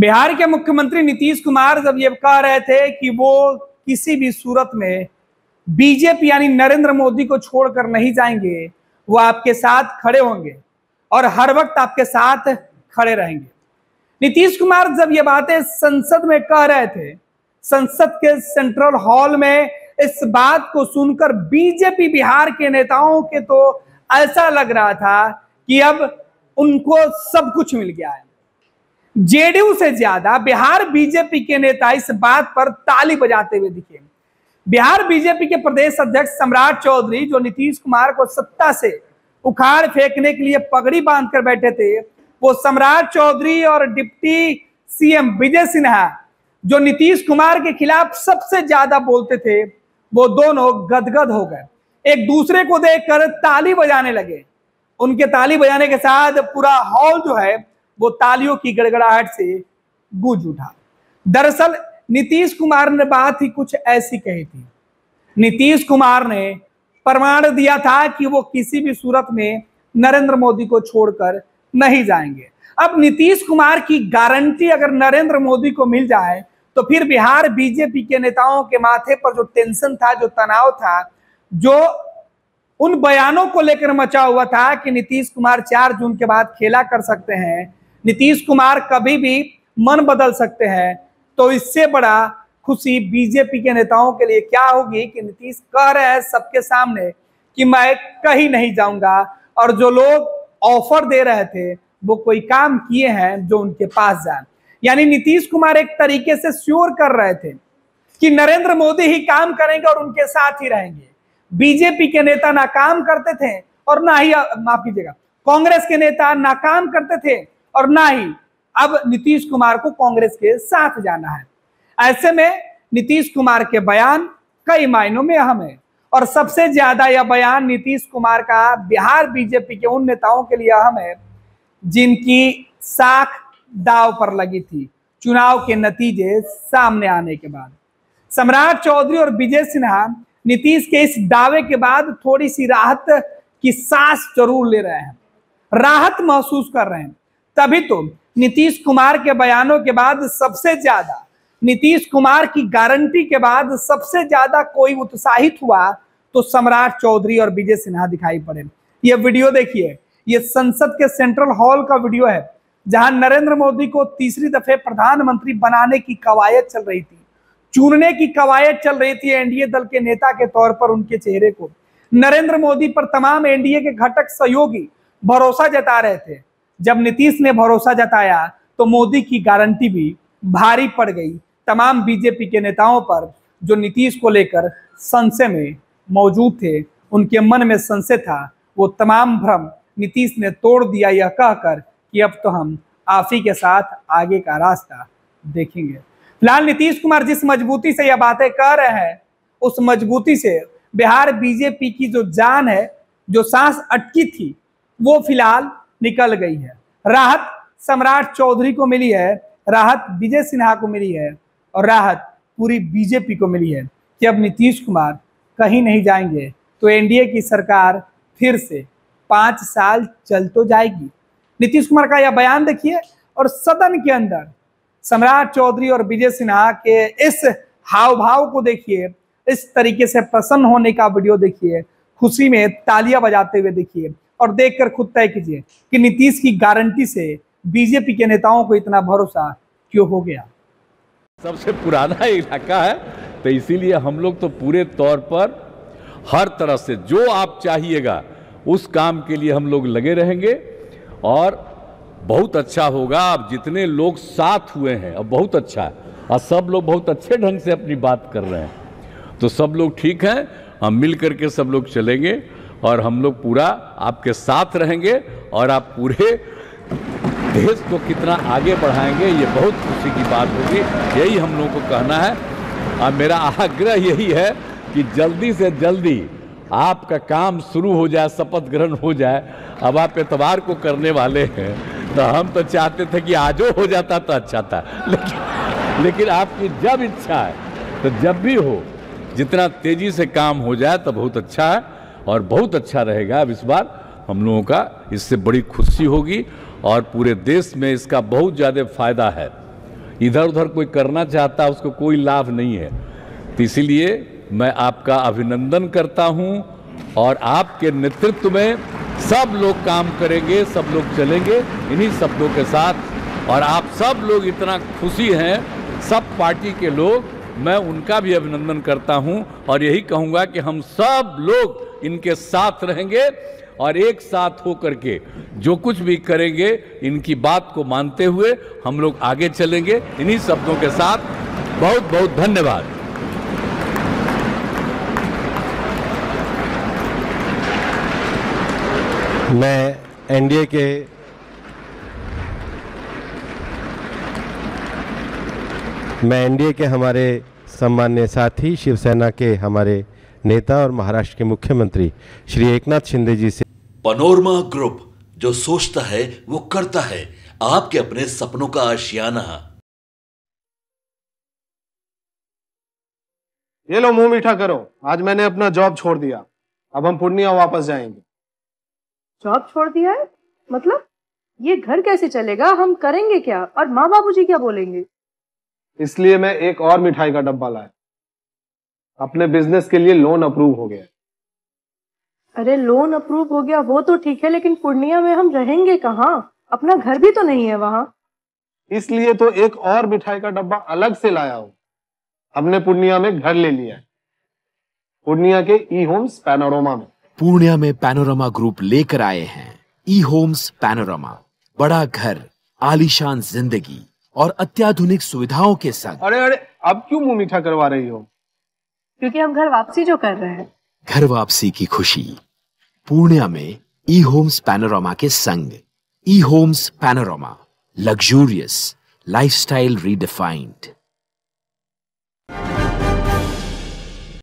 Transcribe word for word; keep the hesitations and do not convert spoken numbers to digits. बिहार के मुख्यमंत्री नीतीश कुमार जब ये कह रहे थे कि वो किसी भी सूरत में बीजेपी यानी नरेंद्र मोदी को छोड़कर नहीं जाएंगे, वो आपके साथ खड़े होंगे और हर वक्त आपके साथ खड़े रहेंगे। नीतीश कुमार जब ये बातें संसद में कह रहे थे, संसद के सेंट्रल हॉल में, इस बात को सुनकर बीजेपी बिहार के नेताओं के तो ऐसा लग रहा था कि अब उनको सब कुछ मिल गया है। जेडीयू से ज्यादा बिहार बीजेपी के नेता इस बात पर ताली बजाते हुए दिखे। बिहार बीजेपी के प्रदेश अध्यक्ष सम्राट चौधरी, जो नीतीश कुमार को सत्ता से उखाड़ फेंकने के लिए पगड़ी बांधकर बैठे थे, वो सम्राट चौधरी और डिप्टी सीएम विजय सिन्हा, जो नीतीश कुमार के खिलाफ सबसे ज्यादा बोलते थे, वो दोनों गदगद हो गए। एक दूसरे को देखकर ताली बजाने लगे। उनके ताली बजाने के साथ पूरा हॉल जो है वो तालियों की गड़गड़ाहट से गूंज उठा। दरअसल नीतीश कुमार ने बात ही कुछ ऐसी कही थी। नीतीश कुमार ने प्रमाण दिया था कि वो किसी भी सूरत में नरेंद्र मोदी को छोड़कर नहीं जाएंगे। अब नीतीश कुमार की गारंटी अगर नरेंद्र मोदी को मिल जाए तो फिर बिहार बीजेपी के नेताओं के माथे पर जो टेंशन था, जो तनाव था, जो उन बयानों को लेकर मचा हुआ था कि नीतीश कुमार चार जून के बाद खेला कर सकते हैं, नीतीश कुमार कभी भी मन बदल सकते हैं, तो इससे बड़ा खुशी बीजेपी के नेताओं के लिए क्या होगी कि नीतीश कह रहे हैं सबके सामने कि मैं कहीं नहीं जाऊंगा, और जो लोग ऑफर दे रहे थे वो कोई काम किए हैं जो उनके पास जाए। यानी नीतीश कुमार एक तरीके से श्योर कर रहे थे कि नरेंद्र मोदी ही काम करेंगे और उनके साथ ही रहेंगे। बीजेपी के नेता ना काम करते थे और ना ही, माफ कीजिएगा, कांग्रेस के नेता ना काम करते थे और ना ही अब नीतीश कुमार को कांग्रेस के साथ जाना है। ऐसे में नीतीश कुमार के बयान कई मायनों में अहम है, और सबसे ज्यादा यह बयान नीतीश कुमार का बिहार बीजेपी के उन नेताओं के लिए अहम है जिनकी साख दाव पर लगी थी चुनाव के नतीजे सामने आने के बाद। सम्राट चौधरी और विजय सिन्हा नीतीश के इस दावे के बाद थोड़ी सी राहत की सांस जरूर ले रहे हैं, राहत महसूस कर रहे हैं। तभी तो नीतीश कुमार के बयानों के बाद सबसे ज्यादा, नीतीश कुमार की गारंटी के बाद सबसे ज्यादा कोई उत्साहित हुआ तो सम्राट चौधरी और विजय सिन्हा दिखाई पड़े। ये वीडियो देखिए, ये संसद के सेंट्रल हॉल का वीडियो है जहां नरेंद्र मोदी को तीसरी दफे प्रधानमंत्री बनाने की कवायद चल रही थी, चुनने की कवायद चल रही थी। एनडीए दल के नेता के तौर पर उनके चेहरे को, नरेंद्र मोदी पर तमाम एनडीए के घटक सहयोगी भरोसा जता रहे थे। जब नीतीश ने भरोसा जताया तो मोदी की गारंटी भी भारी पड़ गई तमाम बीजेपी के नेताओं पर, जो नीतीश को लेकर संशय में मौजूद थे। उनके मन में संशय था, वो तमाम भ्रम नीतीश ने तोड़ दिया यह कहकर कि अब तो हम आप ही के साथ आगे का रास्ता देखेंगे। फिलहाल नीतीश कुमार जिस मजबूती से यह बातें कह रहे हैं, उस मजबूती से बिहार बीजेपी की जो जान है, जो सांस अटकी थी, वो फिलहाल निकल गई है। राहत सम्राट चौधरी को मिली है, राहत विजय सिन्हा को मिली है और राहत पूरी बीजेपी को मिली है कि अब नीतीश कुमार कहीं नहीं जाएंगे तो एनडीए की सरकार फिर से पाँच साल चल तो जाएगी। नीतीश कुमार का यह बयान देखिए, और सदन के अंदर सम्राट चौधरी और विजय सिन्हा के इस हाव भाव को देखिए, इस तरीके से प्रसन्न होने का वीडियो देखिए, खुशी में तालियां बजाते हुए देखिए, और देखकर खुद तय कीजिए कि नीतीश की गारंटी से बीजेपी के नेताओं को इतना भरोसा क्यों हो गया। सबसे पुराना इलाका है तो इसीलिए हम लोग तो पूरे तौर पर हर तरह से जो आप चाहिएगा उस काम के लिए हम लोग लगे रहेंगे, और बहुत अच्छा होगा। अब जितने लोग साथ हुए हैं, अब बहुत अच्छा है, और सब लोग बहुत अच्छे ढंग से अपनी बात कर रहे हैं, तो सब लोग ठीक हैं। हम मिल करके सब लोग चलेंगे और हम लोग पूरा आपके साथ रहेंगे, और आप पूरे देश को कितना आगे बढ़ाएंगे ये बहुत खुशी की बात होगी। यही हम लोगों को कहना है, और मेरा आग्रह यही है कि जल्दी से जल्दी आपका काम शुरू हो जाए, शपथ ग्रहण हो जाए। अब आप इतवार को करने वाले हैं तो हम तो चाहते थे कि आजो हो जाता तो अच्छा था, लेकिन लेकिन आपकी जब इच्छा है तो जब भी हो, जितना तेज़ी से काम हो जाए तो बहुत अच्छा है और बहुत अच्छा रहेगा। अब इस बार हम लोगों का इससे बड़ी खुशी होगी और पूरे देश में इसका बहुत ज़्यादा फायदा है। इधर उधर कोई करना चाहता है उसको कोई लाभ नहीं है। तो इसीलिए मैं आपका अभिनंदन करता हूं और आपके नेतृत्व में सब लोग काम करेंगे, सब लोग चलेंगे इन्हीं शब्दों के साथ। और आप सब लोग इतना खुशी हैं, सब पार्टी के लोग, मैं उनका भी अभिनंदन करता हूं और यही कहूंगा कि हम सब लोग इनके साथ रहेंगे और एक साथ होकर के जो कुछ भी करेंगे इनकी बात को मानते हुए हम लोग आगे चलेंगे इन्हीं शब्दों के साथ। बहुत बहुत धन्यवाद। मैं एनडीए के मैं एनडीए के हमारे सम्माननीय साथी, शिवसेना के हमारे नेता और महाराष्ट्र के मुख्यमंत्री श्री एकनाथ शिंदे जी से। पैनोरामा ग्रुप, जो सोचता है वो करता है, आपके अपने सपनों का आशियाना। ये लो मुंह मीठा करो, आज मैंने अपना जॉब छोड़ दिया, अब हम पूर्णिया वापस जाएंगे। जॉब छोड़ दिया है मतलब? ये घर कैसे चलेगा, हम करेंगे क्या और माँ बाबू जी क्या बोलेंगे? इसलिए मैं एक और मिठाई का डब्बा लाया, अपने बिजनेस के लिए लोन अप्रूव हो गया। अरे लोन अप्रूव हो गया वो तो ठीक है, लेकिन पूर्णिया में हम रहेंगे कहाँ? अपना घर भी तो नहीं है वहाँ। इसलिए तो एक और मिठाई का डब्बा अलग से लाया हूँ, हमने पूर्णिया में घर ले लिया है, पूर्णिया के ई होम्स पैनोरामा में। पूर्णिया में पैनोरामा ग्रुप लेकर आए हैं ई होम्स पैनोरामा, बड़ा घर, आलीशान जिंदगी और अत्याधुनिक सुविधाओं के साथ। अरे अरे अब क्यों मुंह मीठा करवा रही हो? क्योंकि हम घर वापसी जो कर रहे हैं। घर वापसी की खुशी पूर्णिया में ई होम्स पैनोरामा के संग। E Holmes panorama, luxurious lifestyle redefined.